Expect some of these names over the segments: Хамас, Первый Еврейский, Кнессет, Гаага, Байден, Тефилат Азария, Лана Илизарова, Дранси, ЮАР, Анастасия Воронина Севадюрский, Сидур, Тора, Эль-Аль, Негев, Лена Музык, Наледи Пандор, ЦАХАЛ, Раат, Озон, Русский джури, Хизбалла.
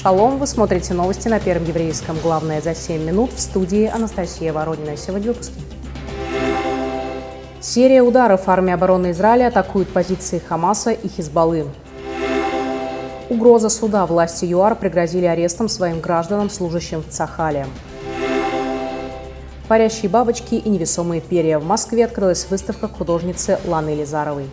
Шалом, вы смотрите новости на Первом еврейском. Главное за 7 минут. В студии Анастасия Воронина Севадюрский. Серия ударов армии обороны Израиля атакует позиции Хамаса и Хизбаллы. Угроза суда. Власти ЮАР пригрозили арестом своим гражданам, служащим в ЦАХАЛе. Парящие бабочки и невесомые перья. В Москве открылась выставка художницы Ланы Илизаровой.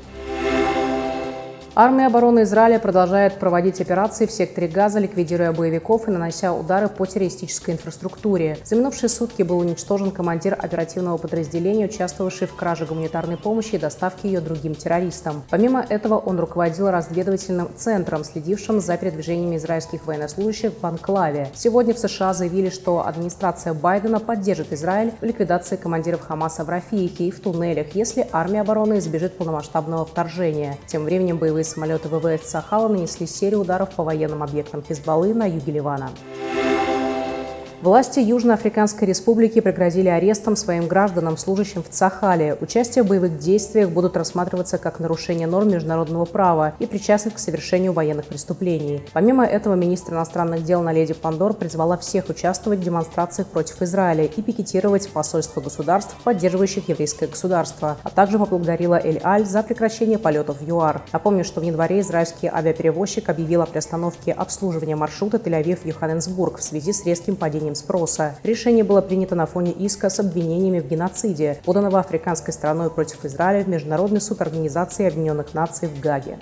Армия обороны Израиля продолжает проводить операции в секторе Газа, ликвидируя боевиков и нанося удары по террористической инфраструктуре. За минувшие сутки был уничтожен командир оперативного подразделения, участвовавший в краже гуманитарной помощи и доставке ее другим террористам. Помимо этого, он руководил разведывательным центром, следившим за передвижениями израильских военнослужащих в Анклаве. Сегодня в США заявили, что администрация Байдена поддержит Израиль в ликвидации командиров Хамаса в Рафике и в туннелях, если армия обороны избежит полномасштабного вторжения. Тем временем боевые самолеты ВВС «Цахала» нанесли серию ударов по военным объектам Хизбаллы на юге Ливана. Власти Южноафриканской Республики пригрозили арестом своим гражданам, служащим в Цахале. Участие в боевых действиях будут рассматриваться как нарушение норм международного права и причастность к совершению военных преступлений. Помимо этого, министр иностранных дел Наледи Пандор призвала всех участвовать в демонстрациях против Израиля и пикетировать посольства государств, поддерживающих еврейское государство, а также поблагодарила Эль-Аль за прекращение полетов в ЮАР. Напомню, что в январе израильский авиаперевозчик объявил о приостановке обслуживания маршрута Тель-Авив-Йоханнесбург в связи с резким падением спроса. Решение было принято на фоне иска с обвинениями в геноциде, поданного африканской страной против Израиля в Международной суд Организации Объединенных Наций в Гаге.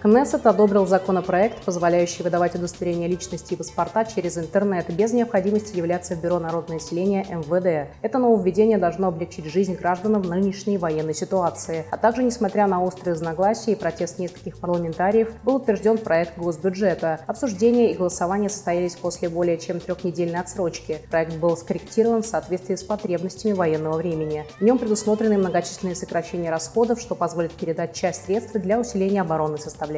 Кнессет одобрил законопроект, позволяющий выдавать удостоверение личности и паспорта через интернет без необходимости являться в Бюро народного населения МВД. Это нововведение должно облегчить жизнь гражданам в нынешней военной ситуации. А также, несмотря на острые разногласия и протест нескольких парламентариев, был утвержден проект госбюджета. Обсуждение и голосование состоялись после более чем трехнедельной отсрочки. Проект был скорректирован в соответствии с потребностями военного времени. В нем предусмотрены многочисленные сокращения расходов, что позволит передать часть средств для усиления оборонной составляющей.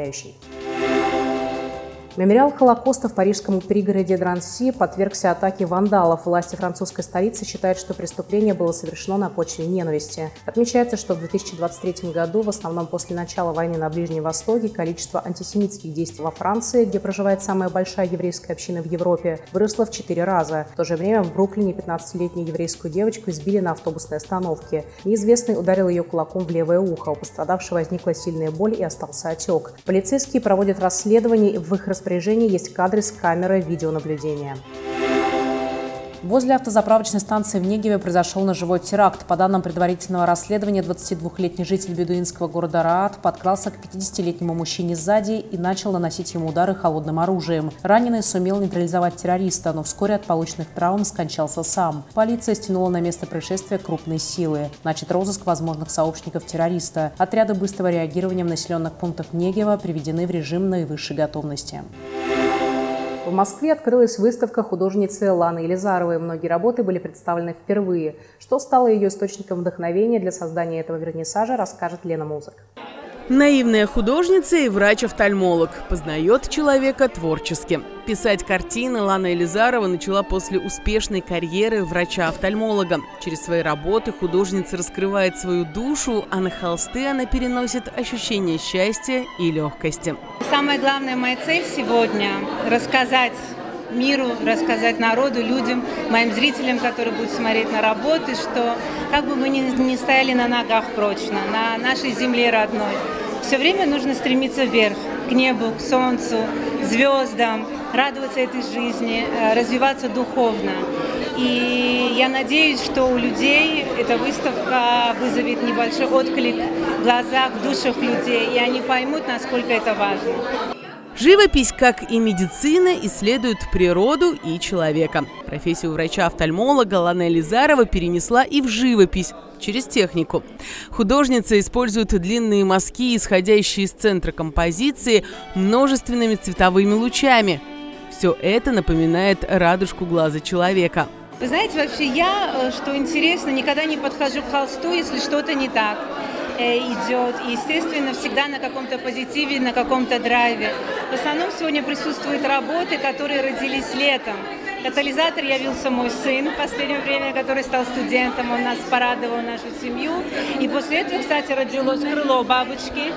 Мемориал Холокоста в парижском пригороде Дранси подвергся атаке вандалов. Власти французской столицы считают, что преступление было совершено на почве ненависти. Отмечается, что в 2023 году, в основном после начала войны на Ближнем Востоке, количество антисемитских действий во Франции, где проживает самая большая еврейская община в Европе, выросло в 4 раза. В то же время в Бруклине 15-летнюю еврейскую девочку избили на автобусной остановке. Неизвестный ударил ее кулаком в левое ухо. У пострадавшего возникла сильная боль и остался отек. Полицейские проводят расследование, и в их распоряжении есть кадры с камеры видеонаблюдения. Возле автозаправочной станции в Негеве произошел ножевой теракт. По данным предварительного расследования, 22-летний житель бедуинского города Раат подкрался к 50-летнему мужчине сзади и начал наносить ему удары холодным оружием. Раненый сумел нейтрализовать террориста, но вскоре от полученных травм скончался сам. Полиция стянула на место происшествия крупные силы. Начат розыск возможных сообщников террориста. Отряды быстрого реагирования в населенных пунктах Негева приведены в режим наивысшей готовности. В Москве открылась выставка художницы Ланы Илизаровой. Многие работы были представлены впервые. Что стало ее источником вдохновения для создания этого вернисажа, расскажет Лена Музык. Наивная художница и врач-офтальмолог. Познает человека творчески. Писать картины Лана Илизарова начала после успешной карьеры врача-офтальмолога. Через свои работы художница раскрывает свою душу, а на холсты она переносит ощущение счастья и легкости. Самая главная моя цель сегодня – рассказать миру, рассказать народу, людям, моим зрителям, которые будут смотреть на работы, что как бы мы ни стояли на ногах прочно, на нашей земле родной, все время нужно стремиться вверх, к небу, к солнцу, звездам, радоваться этой жизни, развиваться духовно. И я надеюсь, что у людей эта выставка вызовет небольшой отклик в глазах, в душах людей, и они поймут, насколько это важно. Живопись, как и медицина, исследует природу и человека. Профессию врача-офтальмолога Лана Илизарова перенесла и в живопись через технику. Художница использует длинные мазки, исходящие из центра композиции, множественными цветовыми лучами. Все это напоминает радужку глаза человека. Вы знаете, вообще я, что интересно, никогда не подхожу к холсту, если что-то не так идет. И, естественно, всегда на каком-то позитиве, на каком-то драйве. В основном сегодня присутствуют работы, которые родились летом. Катализатор явился мой сын в последнее время, который стал студентом. Он нас порадовал, нашу семью. И после этого, кстати, родилось крыло бабочки.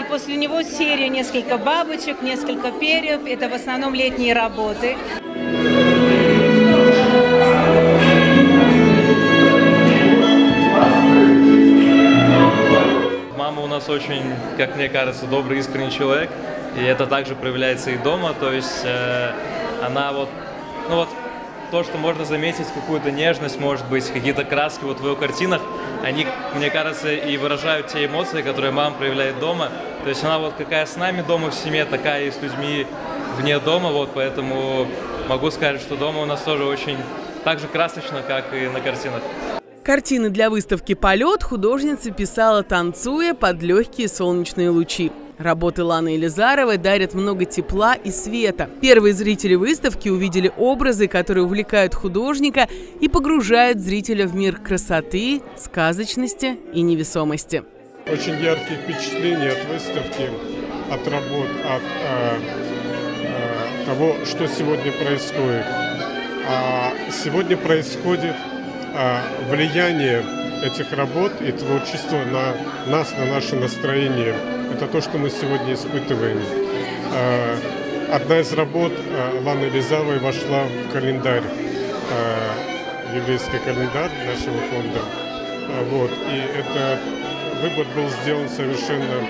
И после него серия несколько бабочек, несколько перьев. Это в основном летние работы. Мама у нас очень, как мне кажется, добрый, искренний человек. И это также проявляется и дома. То есть она вот, ну вот, то, что можно заметить, какую-то нежность, может быть, какие-то краски вот в ее картинах, они, мне кажется, и выражают те эмоции, которые мама проявляет дома. То есть она вот какая с нами дома в семье, такая и с людьми вне дома. Вот, поэтому могу сказать, что дома у нас тоже очень так же красочно, как и на картинах. Картины для выставки «Полет» художница писала, танцуя под легкие солнечные лучи. Работы Ланы Илизаровой дарят много тепла и света. Первые зрители выставки увидели образы, которые увлекают художника и погружают зрителя в мир красоты, сказочности и невесомости. Очень яркие впечатления от выставки, от работ, от того, что сегодня происходит. Сегодня происходит влияние этих работ и творчества на нас, на наше настроение. Это то, что мы сегодня испытываем. Одна из работ Ланы Илизаровой вошла в календарь, еврейский календарь нашего фонда. Вот. И этот выбор был сделан совершенно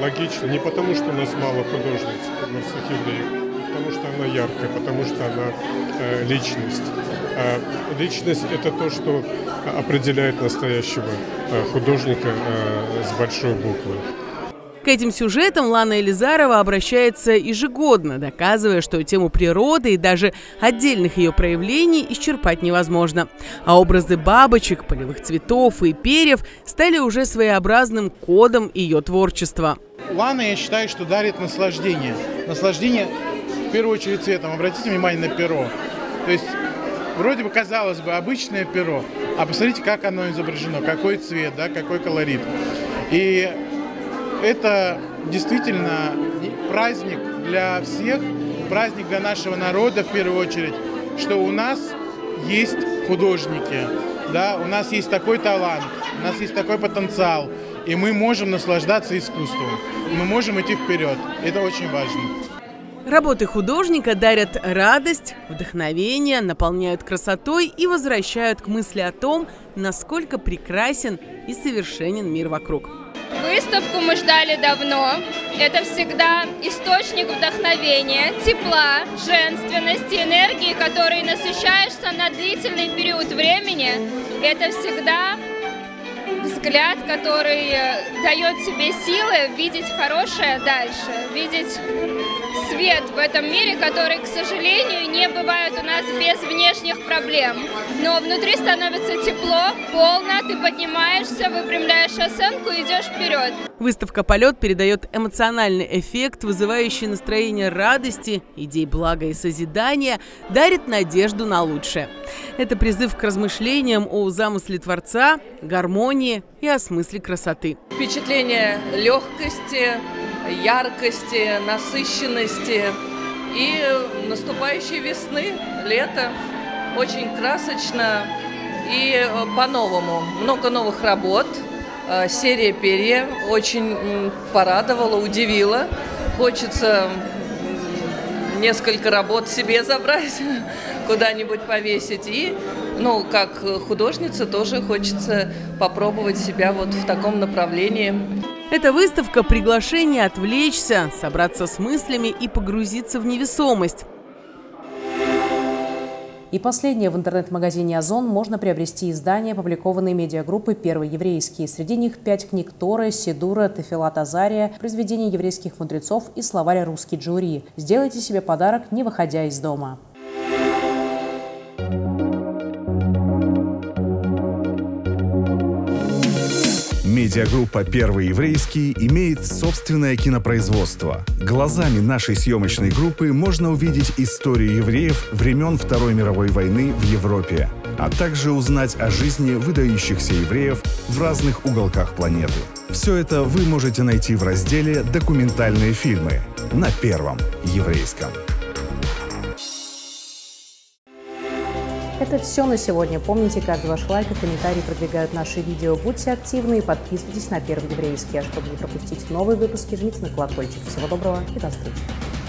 логично. Не потому, что у нас мало художниц, потому что она яркая, потому что она личность. Личность – это то, что определяет настоящего художника с большой буквы. К этим сюжетам Лана Илизарова обращается ежегодно, доказывая, что тему природы и даже отдельных ее проявлений исчерпать невозможно. А образы бабочек, полевых цветов и перьев стали уже своеобразным кодом ее творчества. Лана, я считаю, что дарит наслаждение. Наслаждение, в первую очередь, цветом. Обратите внимание на перо. То есть, вроде бы, казалось бы, обычное перо, а посмотрите, как оно изображено, какой цвет, да, какой колорит. И это действительно праздник для всех, праздник для нашего народа в первую очередь, что у нас есть художники, да, у нас есть такой талант, у нас есть такой потенциал, и мы можем наслаждаться искусством, мы можем идти вперед, это очень важно. Работы художника дарят радость, вдохновение, наполняют красотой и возвращают к мысли о том, насколько прекрасен и совершенен мир вокруг. Выставку мы ждали давно. Это всегда источник вдохновения, тепла, женственности, энергии, которой насыщаешься на длительный период времени. Это всегда взгляд, который дает тебе силы видеть хорошее дальше, видеть свет в этом мире, который, к сожалению, не бывает у нас без внешних проблем. Но внутри становится тепло, полно, ты поднимаешься, выпрямляешь осанку и идешь вперед. Выставка «Полет» передает эмоциональный эффект, вызывающий настроение радости, идей блага и созидания, дарит надежду на лучшее. Это призыв к размышлениям о замысле Творца, гармонии и о смысле красоты. Впечатление легкости, яркости, насыщенности и наступающей весны, лета. Очень красочно и по-новому. Много новых работ. Серия «Перья» очень порадовала, удивила. Хочется несколько работ себе забрать, куда-нибудь повесить. И, ну, как художница тоже хочется попробовать себя вот в таком направлении. Эта выставка – приглашение отвлечься, собраться с мыслями и погрузиться в невесомость. И последнее. В интернет-магазине «Озон» можно приобрести издания, опубликованные медиагруппой «Первый еврейский». Среди них 5 книг Торы, Сидура, Тефилат Азария, произведения еврейских мудрецов и словарь «Русский джури». Сделайте себе подарок, не выходя из дома. Медиагруппа «Первый еврейский» имеет собственное кинопроизводство. Глазами нашей съемочной группы можно увидеть историю евреев времен Второй мировой войны в Европе, а также узнать о жизни выдающихся евреев в разных уголках планеты. Все это вы можете найти в разделе «Документальные фильмы» на Первом еврейском. это все на сегодня. Помните, каждый ваш лайк и комментарий продвигают наши видео. Будьте активны и подписывайтесь на Первый еврейский. А чтобы не пропустить новые выпуски, жмите на колокольчик. Всего доброго и до встречи.